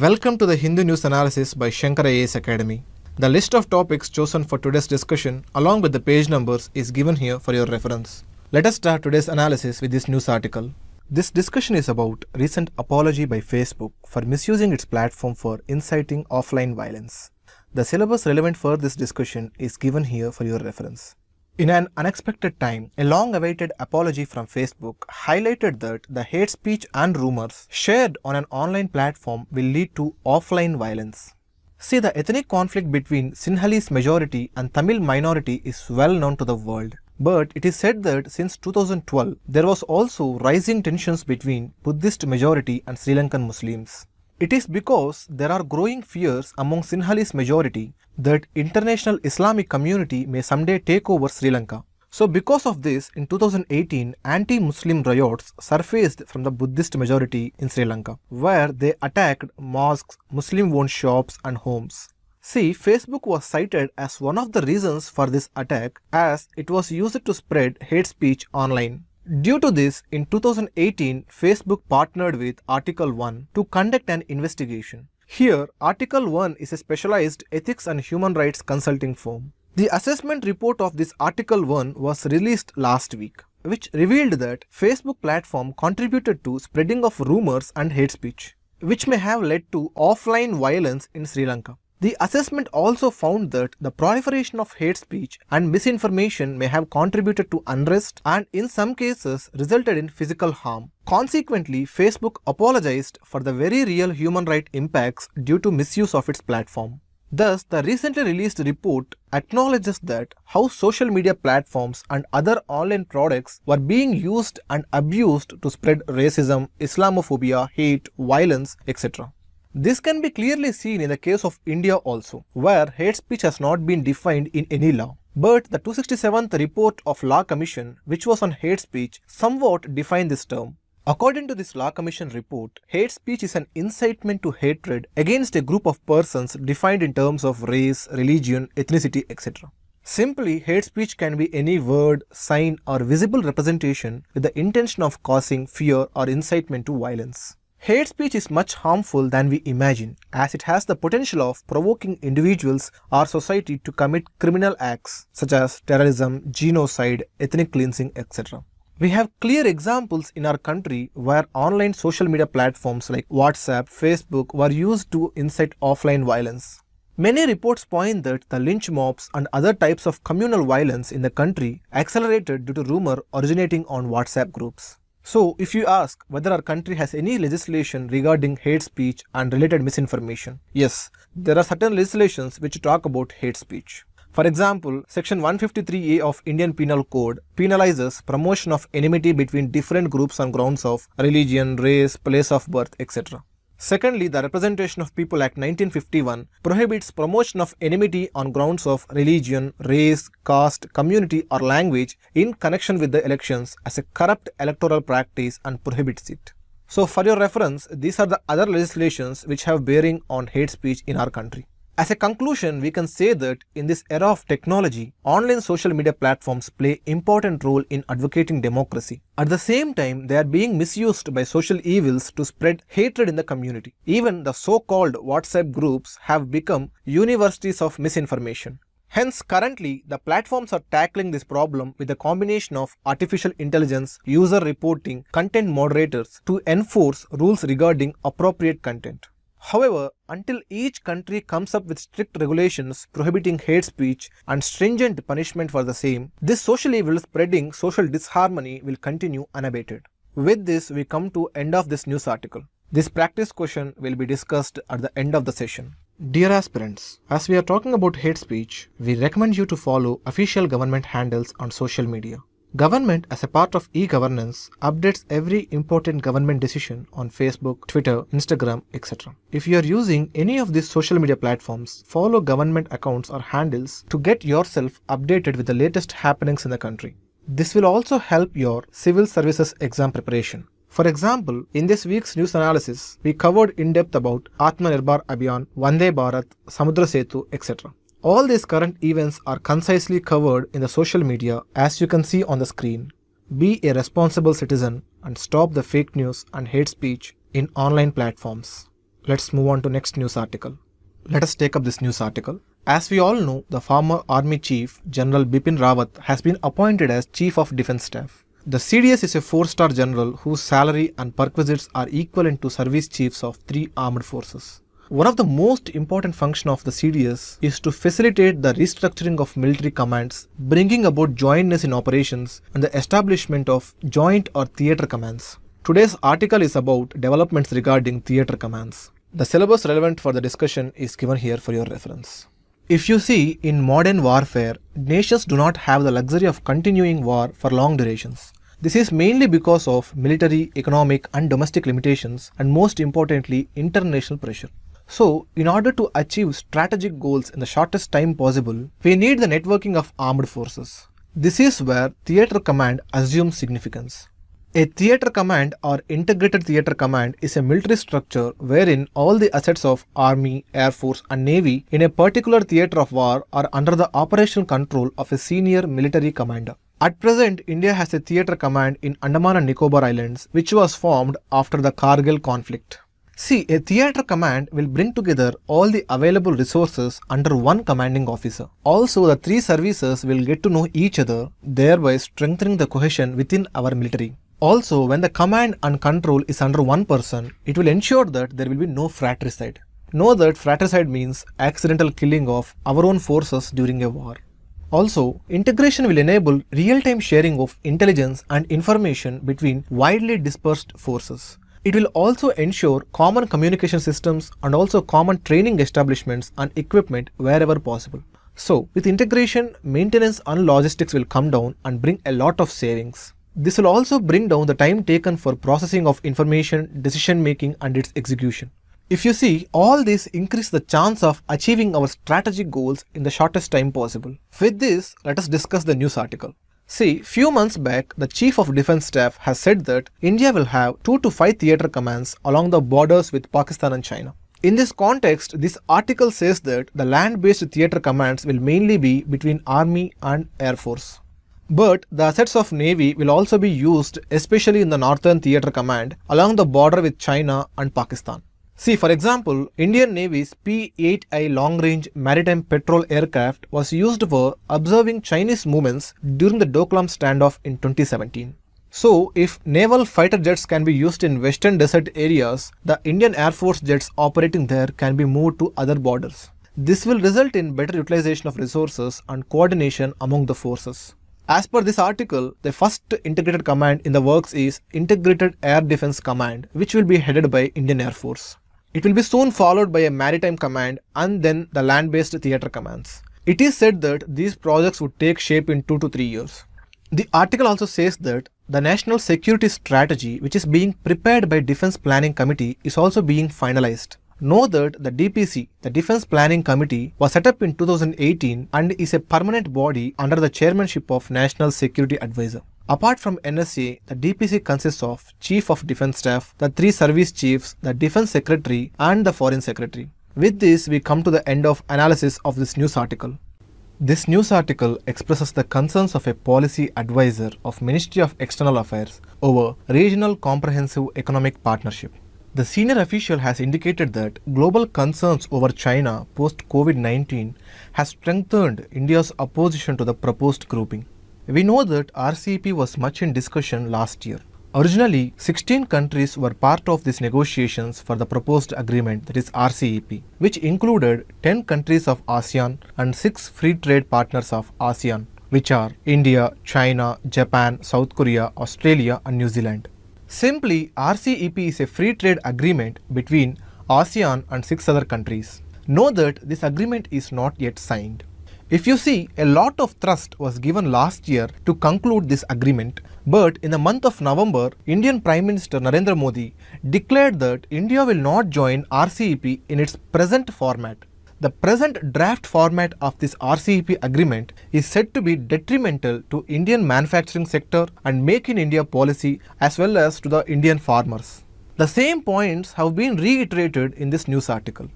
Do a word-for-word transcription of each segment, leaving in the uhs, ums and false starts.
Welcome to the Hindu News Analysis by Shankar I A S Academy. The list of topics chosen for today's discussion along with the page numbers is given here for your reference. Let us start today's analysis with this news article. This discussion is about recent apology by Facebook for misusing its platform for inciting offline violence. The syllabus relevant for this discussion is given here for your reference. In an unexpected time, a long-awaited apology from Facebook highlighted that the hate speech and rumors shared on an online platform will lead to offline violence. See, the ethnic conflict between Sinhalese majority and Tamil minority is well known to the world. But it is said that since two thousand twelve, there was also rising tensions between Buddhist majority and Sri Lankan Muslims. It is because there are growing fears among Sinhalese majority that international Islamic community may someday take over Sri Lanka. So because of this, in two thousand eighteen, anti-Muslim riots surfaced from the Buddhist majority in Sri Lanka, where they attacked mosques, Muslim-owned shops and homes. See, Facebook was cited as one of the reasons for this attack as it was used to spread hate speech online. Due to this, in two thousand eighteen, Facebook partnered with Article one to conduct an investigation. Here, Article one is a specialized ethics and human rights consulting firm. The assessment report of this Article one was released last week, which revealed that Facebook platform contributed to spreading of rumors and hate speech, which may have led to offline violence in Sri Lanka. The assessment also found that the proliferation of hate speech and misinformation may have contributed to unrest and in some cases resulted in physical harm. Consequently, Facebook apologized for the very real human rights impacts due to misuse of its platform. Thus, the recently released report acknowledges that how social media platforms and other online products were being used and abused to spread racism, Islamophobia, hate, violence, et cetera. This can be clearly seen in the case of India also, where hate speech has not been defined in any law. But the two hundred sixty-seventh report of Law Commission, which was on hate speech, somewhat defined this term. According to this Law Commission report, hate speech is an incitement to hatred against a group of persons defined in terms of race, religion, ethnicity, et cetera. Simply, hate speech can be any word, sign or visible representation with the intention of causing fear or incitement to violence. Hate speech is much harmful than we imagine, as it has the potential of provoking individuals or society to commit criminal acts such as terrorism, genocide, ethnic cleansing, et cetera. We have clear examples in our country where online social media platforms like WhatsApp, Facebook were used to incite offline violence. Many reports point that the lynch mobs and other types of communal violence in the country accelerated due to rumor originating on WhatsApp groups. So, if you ask whether our country has any legislation regarding hate speech and related misinformation, yes, there are certain legislations which talk about hate speech. For example, Section one fifty-three A of Indian Penal Code penalizes promotion of enmity between different groups on grounds of religion, race, place of birth, et cetera. Secondly, the Representation of People Act nineteen fifty-one prohibits promotion of enmity on grounds of religion, race, caste, community or language in connection with the elections as a corrupt electoral practice and prohibits it. So for your reference, these are the other legislations which have bearing on hate speech in our country. As a conclusion, we can say that in this era of technology, online social media platforms play important role in advocating democracy. At the same time, they are being misused by social evils to spread hatred in the community. Even the so-called WhatsApp groups have become universities of misinformation. Hence, currently, the platforms are tackling this problem with a combination of artificial intelligence, user reporting, content moderators to enforce rules regarding appropriate content. However, until each country comes up with strict regulations prohibiting hate speech and stringent punishment for the same, this social evil spreading social disharmony will continue unabated. With this, we come to end of this news article. This practice question will be discussed at the end of the session. Dear aspirants, as we are talking about hate speech, we recommend you to follow official government handles on social media. Government, as a part of e-governance, updates every important government decision on Facebook, Twitter, Instagram, et cetera. If you are using any of these social media platforms, follow government accounts or handles to get yourself updated with the latest happenings in the country. This will also help your civil services exam preparation. For example, in this week's news analysis, we covered in depth about Atmanirbhar Abhiyan, Vande Bharat, Samudra Setu, et cetera. All these current events are concisely covered in the social media as you can see on the screen. Be a responsible citizen and stop the fake news and hate speech in online platforms. Let's move on to next news article. Let us take up this news article. As we all know, the former Army Chief General Bipin Rawat has been appointed as Chief of Defence Staff. The C D S is a four-star general whose salary and perquisites are equivalent to service chiefs of three armed forces. One of the most important functions of the C D S is to facilitate the restructuring of military commands, bringing about jointness in operations and the establishment of joint or theatre commands. Today's article is about developments regarding theatre commands. The syllabus relevant for the discussion is given here for your reference. If you see, in modern warfare, nations do not have the luxury of continuing war for long durations. This is mainly because of military, economic and domestic limitations and most importantly international pressure. So, in order to achieve strategic goals in the shortest time possible, we need the networking of armed forces. This is where theatre command assumes significance. A theatre command or integrated theatre command is a military structure wherein all the assets of Army, Air Force and Navy in a particular theatre of war are under the operational control of a senior military commander. At present, India has a theatre command in Andaman and Nicobar Islands which was formed after the Kargil conflict. See, a theatre command will bring together all the available resources under one commanding officer. Also, the three services will get to know each other, thereby strengthening the cohesion within our military. Also, when the command and control is under one person, it will ensure that there will be no fratricide. Know that fratricide means accidental killing of our own forces during a war. Also, integration will enable real-time sharing of intelligence and information between widely dispersed forces. It will also ensure common communication systems and also common training establishments and equipment wherever possible. So, with integration, maintenance and logistics will come down and bring a lot of savings. This will also bring down the time taken for processing of information, decision making and its execution. If you see, all this increases the chance of achieving our strategic goals in the shortest time possible. With this, let us discuss the news article. See, few months back, the Chief of Defence Staff has said that India will have two to five theatre commands along the borders with Pakistan and China. In this context, this article says that the land-based theatre commands will mainly be between Army and Air Force. But the assets of Navy will also be used, especially in the Northern Theatre Command, along the border with China and Pakistan. See, for example, Indian Navy's P eight I long-range maritime patrol aircraft was used for observing Chinese movements during the Doklam standoff in twenty seventeen. So, if naval fighter jets can be used in western desert areas, the Indian Air Force jets operating there can be moved to other borders. This will result in better utilization of resources and coordination among the forces. As per this article, the first integrated command in the works is Integrated Air Defence Command, which will be headed by Indian Air Force. It will be soon followed by a maritime command and then the land-based theatre commands. It is said that these projects would take shape in two to three years. The article also says that the National Security Strategy, which is being prepared by Defence Planning Committee, is also being finalized. Know that the D P C, the Defence Planning Committee, was set up in two thousand eighteen and is a permanent body under the chairmanship of National Security Advisor. Apart from N S A, the D P C consists of Chief of Defence Staff, the three service chiefs, the Defence Secretary and the Foreign Secretary. With this, we come to the end of analysis of this news article. This news article expresses the concerns of a policy advisor of Ministry of External Affairs over Regional Comprehensive Economic Partnership. The senior official has indicated that global concerns over China post-COVID nineteen has strengthened India's opposition to the proposed grouping. We know that R C E P was much in discussion last year. Originally, sixteen countries were part of these negotiations for the proposed agreement, that is R C E P, which included ten countries of ASEAN and six free trade partners of ASEAN, which are India, China, Japan, South Korea, Australia and New Zealand. Simply, R C E P is a free trade agreement between ASEAN and six other countries. Know that this agreement is not yet signed. If you see, a lot of thrust was given last year to conclude this agreement. But in the month of November, Indian Prime Minister Narendra Modi declared that India will not join R C E P in its present format. The present draft format of this R C E P agreement is said to be detrimental to Indian manufacturing sector and Make in India policy as well as to the Indian farmers. The same points have been reiterated in this news article.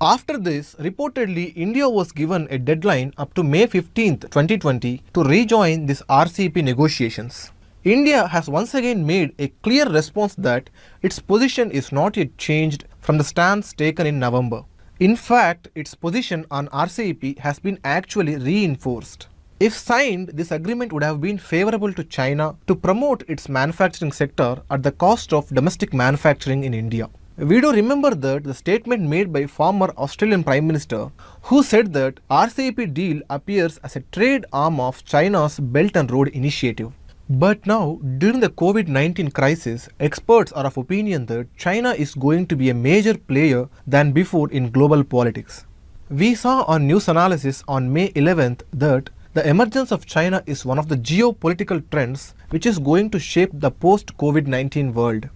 After this, reportedly India was given a deadline up to May fifteenth twenty twenty to rejoin this R C E P negotiations. India has once again made a clear response that its position is not yet changed from the stance taken in November. In fact, its position on R C E P has been actually reinforced. If signed, this agreement would have been favorable to China to promote its manufacturing sector at the cost of domestic manufacturing in India. We do remember that the statement made by former Australian Prime Minister, who said that R C E P deal appears as a trade arm of China's Belt and Road initiative. But now, during the COVID nineteen crisis, experts are of opinion that China is going to be a major player than before in global politics. We saw on news analysis on May eleventh that the emergence of China is one of the geopolitical trends which is going to shape the post-COVID nineteen world.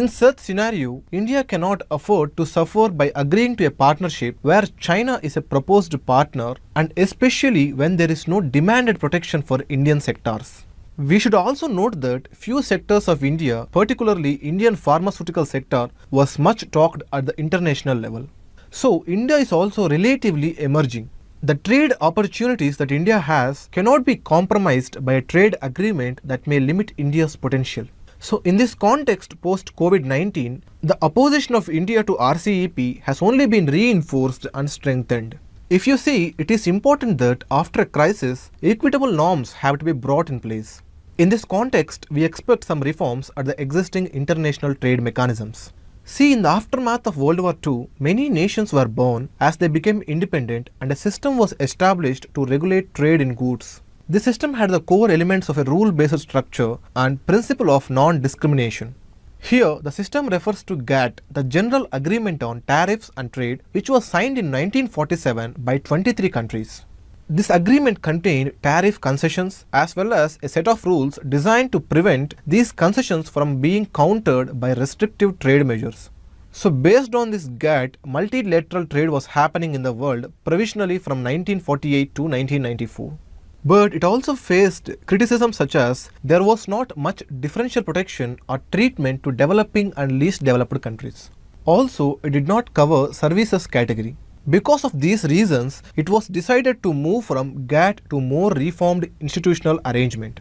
In such scenario, India cannot afford to suffer by agreeing to a partnership where China is a proposed partner, and especially when there is no demanded protection for Indian sectors. We should also note that few sectors of India, particularly Indian pharmaceutical sector, was much talked at the international level. So India is also relatively emerging. The trade opportunities that India has cannot be compromised by a trade agreement that may limit India's potential. So in this context post-COVID nineteen, the opposition of India to R C E P has only been reinforced and strengthened. If you see, it is important that after a crisis, equitable norms have to be brought in place. In this context, we expect some reforms at the existing international trade mechanisms. See, in the aftermath of World War Two, many nations were born as they became independent, and a system was established to regulate trade in goods. This system had the core elements of a rule-based structure and principle of non-discrimination. Here, the system refers to GATT, the General Agreement on Tariffs and Trade, which was signed in nineteen forty-seven by twenty-three countries. This agreement contained tariff concessions as well as a set of rules designed to prevent these concessions from being countered by restrictive trade measures. So based on this GATT, multilateral trade was happening in the world provisionally from nineteen forty-eight to nineteen ninety-four. But it also faced criticism such as there was not much differential protection or treatment to developing and least developed countries. Also, it did not cover services category. Because of these reasons, it was decided to move from GATT to more reformed institutional arrangement.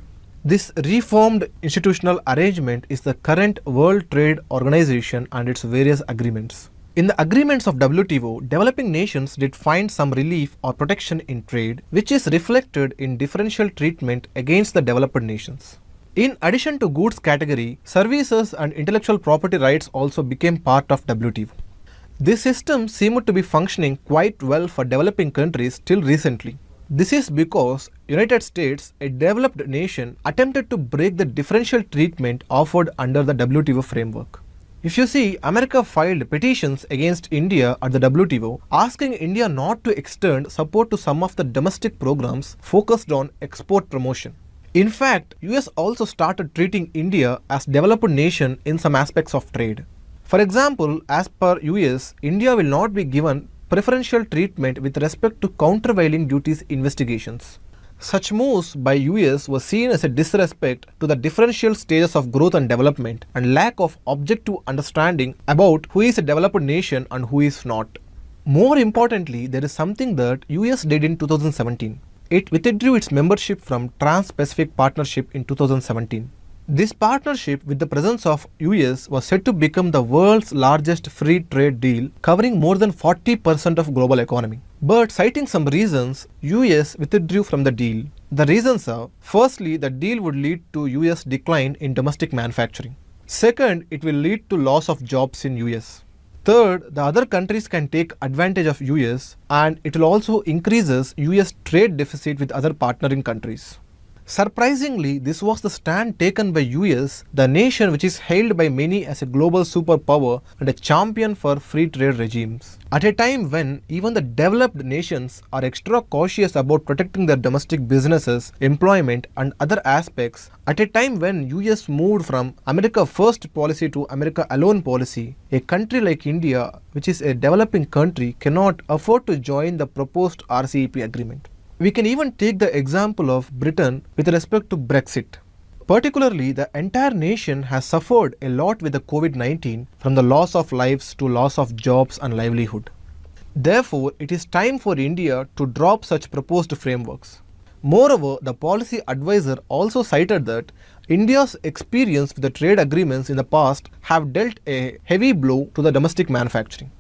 This reformed institutional arrangement is the current World Trade Organization and its various agreements. In the agreements of W T O, developing nations did find some relief or protection in trade, which is reflected in differential treatment against the developed nations. In addition to goods category, services and intellectual property rights also became part of W T O. This system seemed to be functioning quite well for developing countries till recently. This is because United States, a developed nation, attempted to break the differential treatment offered under the W T O framework. If you see, America filed petitions against India at the W T O, asking India not to extend support to some of the domestic programs focused on export promotion. In fact, U S also started treating India as a developed nation in some aspects of trade. For example, as per U S, India will not be given preferential treatment with respect to countervailing duties investigations. Such moves by U S were seen as a disrespect to the differential stages of growth and development and lack of objective understanding about who is a developed nation and who is not. More importantly, there is something that U S did in two thousand seventeen. It withdrew its membership from Trans-Pacific Partnership in two thousand seventeen. This partnership with the presence of U S was said to become the world's largest free trade deal, covering more than forty percent of global economy. But citing some reasons, U S withdrew from the deal. The reasons are, firstly, the deal would lead to U S decline in domestic manufacturing. Second, it will lead to loss of jobs in U S. Third, the other countries can take advantage of U S, and it will also increase U S trade deficit with other partnering countries. Surprisingly, this was the stand taken by U S, the nation which is hailed by many as a global superpower and a champion for free trade regimes, at a time when even the developed nations are extra cautious about protecting their domestic businesses, employment and other aspects, at a time when U S moved from America first policy to America alone policy. A country like India, which is a developing country, cannot afford to join the proposed R C E P agreement. We can even take the example of Britain with respect to Brexit. Particularly, the entire nation has suffered a lot with the COVID nineteen, from the loss of lives to loss of jobs and livelihood. Therefore, it is time for India to drop such proposed frameworks. Moreover, the policy advisor also cited that India's experience with the trade agreements in the past have dealt a heavy blow to the domestic manufacturing.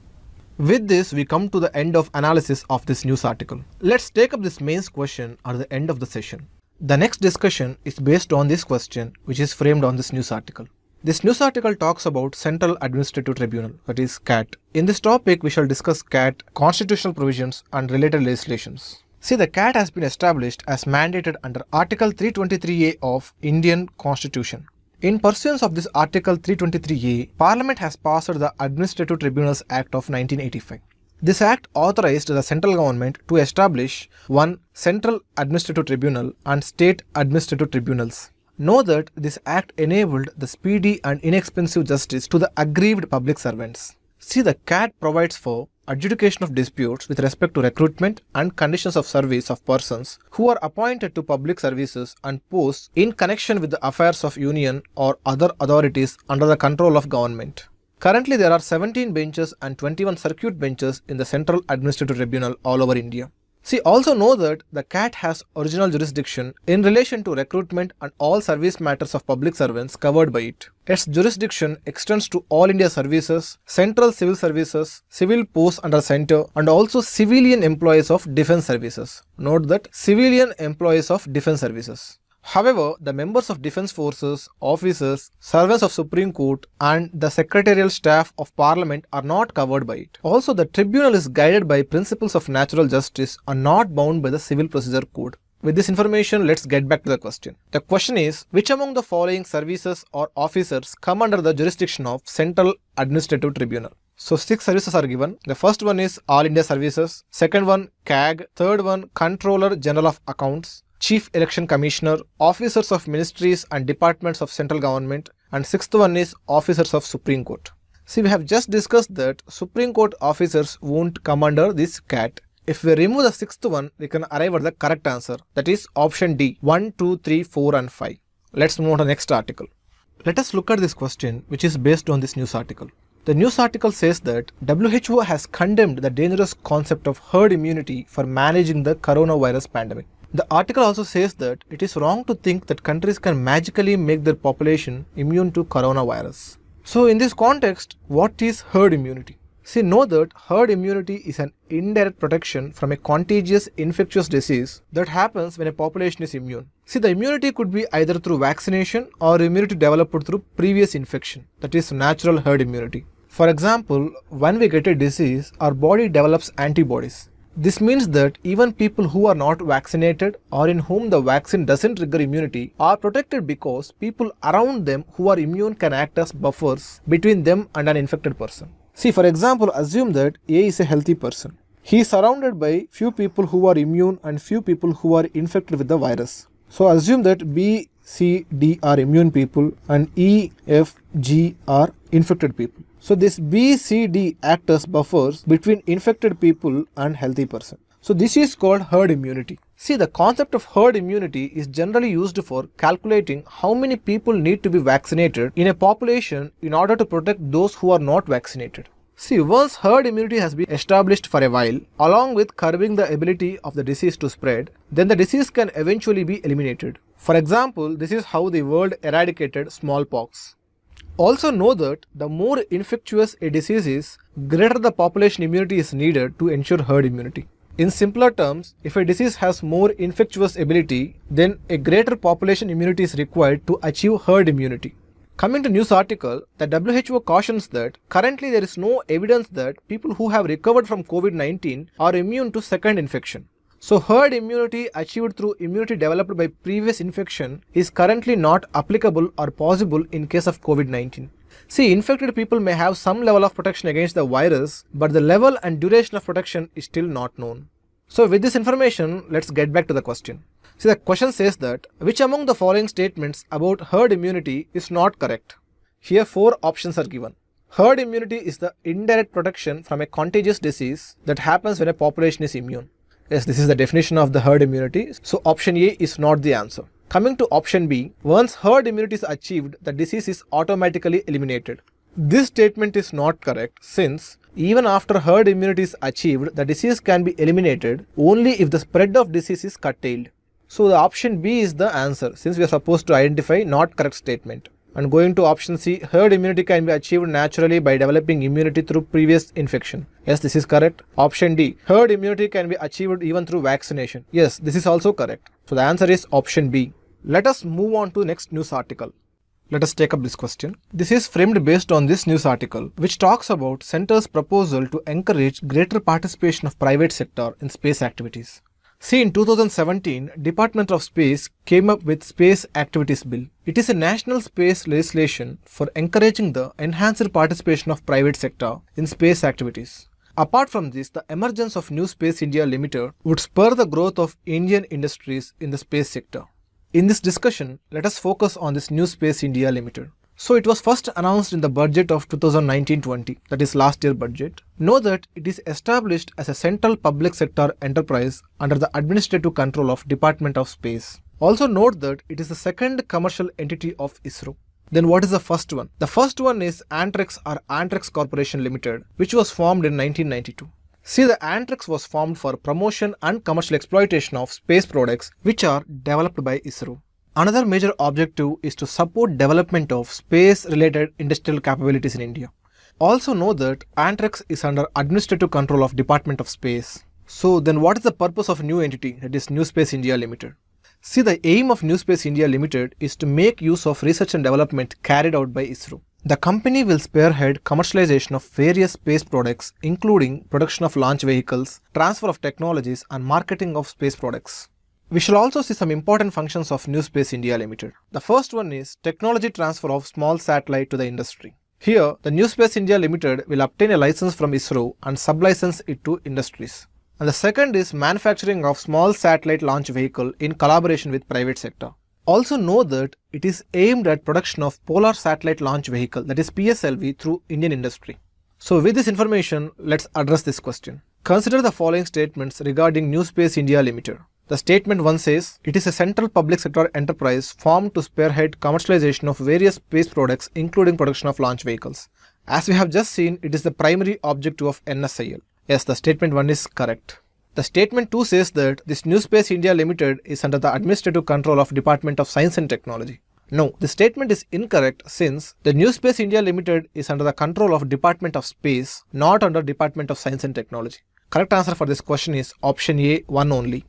With this, we come to the end of analysis of this news article. Let's take up this mains question at the end of the session. The next discussion is based on this question which is framed on this news article. This news article talks about Central Administrative Tribunal, that is C A T. In this topic, we shall discuss C A T, constitutional provisions and related legislations. See, the C A T has been established as mandated under Article three twenty-three A of Indian Constitution. In pursuance of this Article three twenty-three A, Parliament has passed the Administrative Tribunals Act of nineteen eighty-five. This act authorized the central government to establish one Central Administrative Tribunal and State Administrative Tribunals. Know that this act enabled the speedy and inexpensive justice to the aggrieved public servants. See, the C A T provides for adjudication of disputes with respect to recruitment and conditions of service of persons who are appointed to public services and posts in connection with the affairs of union or other authorities under the control of government. Currently, there are seventeen benches and twenty-one circuit benches in the Central Administrative Tribunal all over India. See, also know that the C A T has original jurisdiction in relation to recruitment and all service matters of public servants covered by it. Its jurisdiction extends to all India services, central civil services, civil posts under centre, and also civilian employees of defence services. Note that civilian employees of defence services. However, the members of defence forces, officers, servants of Supreme Court and the secretarial staff of Parliament are not covered by it. Also, the tribunal is guided by principles of natural justice and not bound by the Civil Procedure Code. With this information, let's get back to the question. The question is, which among the following services or officers come under the jurisdiction of Central Administrative Tribunal? So, six services are given. The first one is All India Services, second one C A G, third one Controller General of Accounts, Chief Election Commissioner, Officers of Ministries and Departments of Central Government, and sixth one is Officers of Supreme Court. See, we have just discussed that Supreme Court officers won't come under this C A T. If we remove the sixth one, we can arrive at the correct answer, that is option D, one, two, three, four and five. Let's move on to the next article. Let us look at this question which is based on this news article. The news article says that W H O has condemned the dangerous concept of herd immunity for managing the coronavirus pandemic. The article also says that it is wrong to think that countries can magically make their population immune to coronavirus. So in this context, what is herd immunity? See, know that herd immunity is an indirect protection from a contagious infectious disease that happens when a population is immune. See, the immunity could be either through vaccination or immunity developed through previous infection, that is natural herd immunity. For example, when we get a disease, our body develops antibodies. This means that even people who are not vaccinated or in whom the vaccine doesn't trigger immunity are protected because people around them who are immune can act as buffers between them and an infected person. See, for example, assume that A is a healthy person. He is surrounded by few people who are immune and few people who are infected with the virus. So assume that B, C, D are immune people and E, F, G are infected people. So this B, C, D act as buffers between infected people and healthy person. So this is called herd immunity. See, the concept of herd immunity is generally used for calculating how many people need to be vaccinated in a population in order to protect those who are not vaccinated. See, once herd immunity has been established for a while, along with curbing the ability of the disease to spread, then the disease can eventually be eliminated. For example, this is how the world eradicated smallpox. Also know that the more infectious a disease is, greater the population immunity is needed to ensure herd immunity. In simpler terms, if a disease has more infectious ability, then a greater population immunity is required to achieve herd immunity. Coming to news article, the W H O cautions that currently there is no evidence that people who have recovered from COVID nineteen are immune to second infection. So herd immunity achieved through immunity developed by previous infection is currently not applicable or possible in case of COVID nineteen. See, infected people may have some level of protection against the virus, but the level and duration of protection is still not known. So with this information, let's get back to the question. See, the question says that which among the following statements about herd immunity is not correct? Here four options are given. Herd immunity is the indirect protection from a contagious disease that happens when a population is immune. Yes, this is the definition of the herd immunity. So option A is not the answer. Coming to option B, once herd immunity is achieved, the disease is automatically eliminated. This statement is not correct since even after herd immunity is achieved, the disease can be eliminated only if the spread of disease is curtailed. So the option B is the answer, since we are supposed to identify not correct statement. And going to option C, herd immunity can be achieved naturally by developing immunity through previous infection. Yes, this is correct. Option D, herd immunity can be achieved even through vaccination. Yes, this is also correct. So the answer is option B. Let us move on to next news article. Let us take up this question. This is framed based on this news article, which talks about Centre's proposal to encourage greater participation of private sector in space activities. See, in two thousand seventeen, Department of Space came up with Space Activities Bill. It is a national space legislation for encouraging the enhanced participation of private sector in space activities. Apart from this, the emergence of New Space India Limited would spur the growth of Indian industries in the space sector. In this discussion, let us focus on this New Space India Limited. So it was first announced in the budget of two thousand nineteen twenty, that is last year budget. Know that it is established as a central public sector enterprise under the administrative control of Department of Space. Also note that it is the second commercial entity of ISRO. Then what is the first one? The first one is Antrix or Antrix Corporation Limited, which was formed in nineteen ninety-two. See, the Antrix was formed for promotion and commercial exploitation of space products which are developed by ISRO. Another major objective is to support development of space-related industrial capabilities in India. Also know that Antrix is under administrative control of Department of Space. So then what is the purpose of new entity, that is New Space India Limited? See, the aim of New Space India Limited is to make use of research and development carried out by ISRO. The company will spearhead commercialization of various space products, including production of launch vehicles, transfer of technologies and marketing of space products. We shall also see some important functions of New Space India Limited. The first one is technology transfer of small satellite to the industry. Here, the New Space India Limited will obtain a license from ISRO and sublicense it to industries. And the second is manufacturing of small satellite launch vehicle in collaboration with private sector. Also know that it is aimed at production of polar satellite launch vehicle, that is P S L V, through Indian industry. So with this information, let's address this question. Consider the following statements regarding New Space India Limited. The statement one says, it is a central public sector enterprise formed to spearhead commercialization of various space products, including production of launch vehicles. As we have just seen, it is the primary objective of N S I L. Yes, the statement one is correct. The statement two says that this New Space India Limited is under the administrative control of Department of Science and Technology. No, the statement is incorrect, since the New Space India Limited is under the control of Department of Space, not under Department of Science and Technology. Correct answer for this question is option A, one only.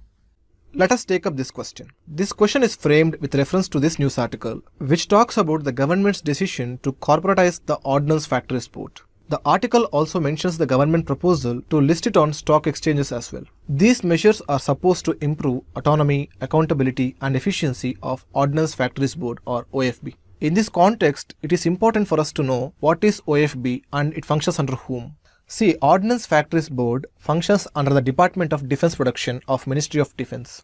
Let us take up this question. This question is framed with reference to this news article, which talks about the government's decision to corporatize the Ordnance Factories Board. The article also mentions the government proposal to list it on stock exchanges as well. These measures are supposed to improve autonomy, accountability and efficiency of Ordnance Factories Board or O F B. In this context, it is important for us to know what is O F B and it functions under whom. See, Ordnance Factories Board functions under the Department of Defense Production of Ministry of Defense.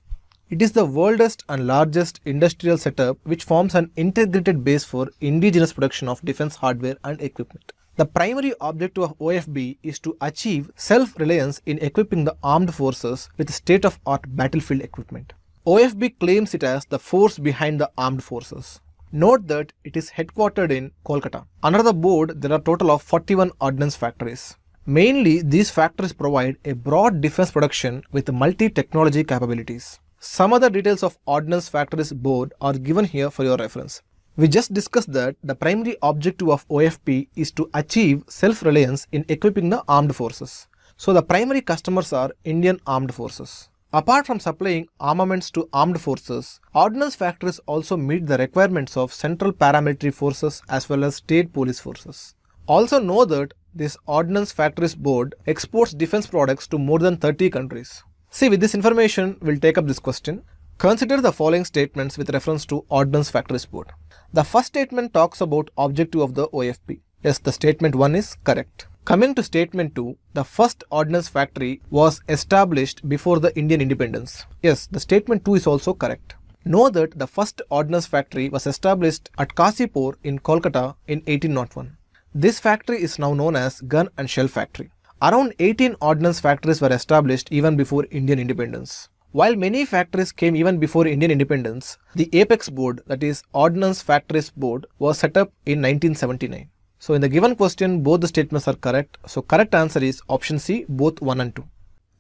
It is the world's and largest industrial setup which forms an integrated base for indigenous production of defense hardware and equipment. The primary objective of O F B is to achieve self-reliance in equipping the armed forces with state-of-art battlefield equipment. O F B claims it as the force behind the armed forces. Note that it is headquartered in Kolkata. Under the board, there are a total of forty-one ordnance factories. Mainly, these factories provide a broad defense production with multi-technology capabilities. Some other details of Ordnance Factories Board are given here for your reference. We just discussed that the primary objective of O F B is to achieve self-reliance in equipping the armed forces. So the primary customers are Indian armed forces. Apart from supplying armaments to armed forces, Ordnance Factories also meet the requirements of central paramilitary forces as well as state police forces. Also know that this Ordnance Factories Board exports defense products to more than thirty countries. See, with this information, we'll take up this question. Consider the following statements with reference to Ordnance Factories Board. The first statement talks about objective of the O F B. Yes, the statement one is correct. Coming to statement two, the first Ordnance Factory was established before the Indian independence. Yes, the statement two is also correct. Know that the first Ordnance Factory was established at Kasipur in Kolkata in eighteen oh one. This factory is now known as Gun and Shell Factory. Around eighteen ordnance factories were established even before Indian independence. While many factories came even before Indian independence, the Apex Board, that is Ordnance Factories Board, was set up in nineteen seventy-nine. So in the given question, both the statements are correct. So correct answer is option C, both one and two.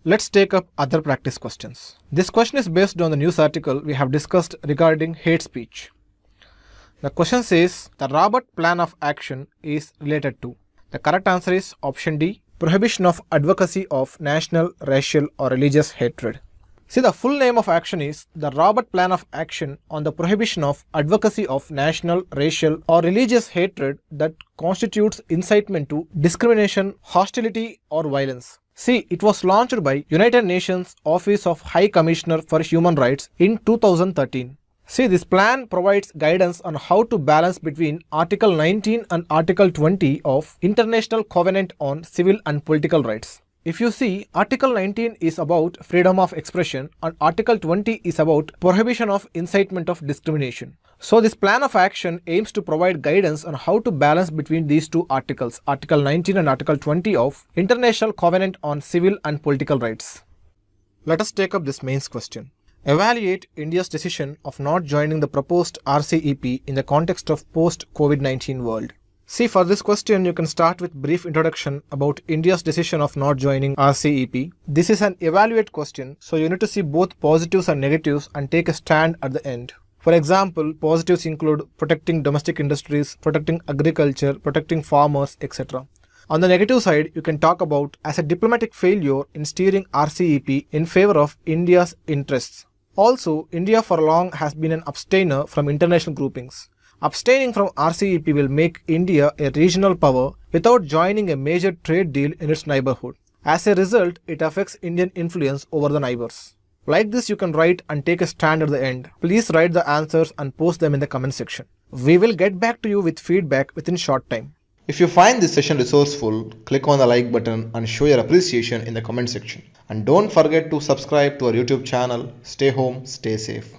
Let's take up other practice questions. This question is based on the news article we have discussed regarding hate speech. The question says, the Rabat Plan of Action is related to. The correct answer is option D, prohibition of advocacy of national, racial or religious hatred. See, the full name of action is the Rabat Plan of Action on the prohibition of advocacy of national, racial or religious hatred that constitutes incitement to discrimination, hostility or violence. See, it was launched by United Nations Office of High Commissioner for Human Rights in two thousand thirteen. See, this plan provides guidance on how to balance between Article nineteen and Article twenty of International Covenant on Civil and Political Rights. If you see, Article nineteen is about freedom of expression and Article twenty is about prohibition of incitement of discrimination. So this plan of action aims to provide guidance on how to balance between these two articles, Article nineteen and Article twenty of International Covenant on Civil and Political Rights. Let us take up this mains question. Evaluate India's decision of not joining the proposed R C E P in the context of post-COVID nineteen world. See, for this question, you can start with brief introduction about India's decision of not joining R C E P. This is an evaluate question, so you need to see both positives and negatives and take a stand at the end. For example, positives include protecting domestic industries, protecting agriculture, protecting farmers, et cetera. On the negative side, you can talk about as a diplomatic failure in steering R C E P in favor of India's interests. Also, India for long has been an abstainer from international groupings. Abstaining from R C E P will make India a regional power without joining a major trade deal in its neighborhood. As a result, it affects Indian influence over the neighbors. Like this, you can write and take a stand at the end. Please write the answers and post them in the comment section. We will get back to you with feedback within short time. If you find this session resourceful, click on the like button and show your appreciation in the comment section. And don't forget to subscribe to our YouTube channel. Stay home, stay safe.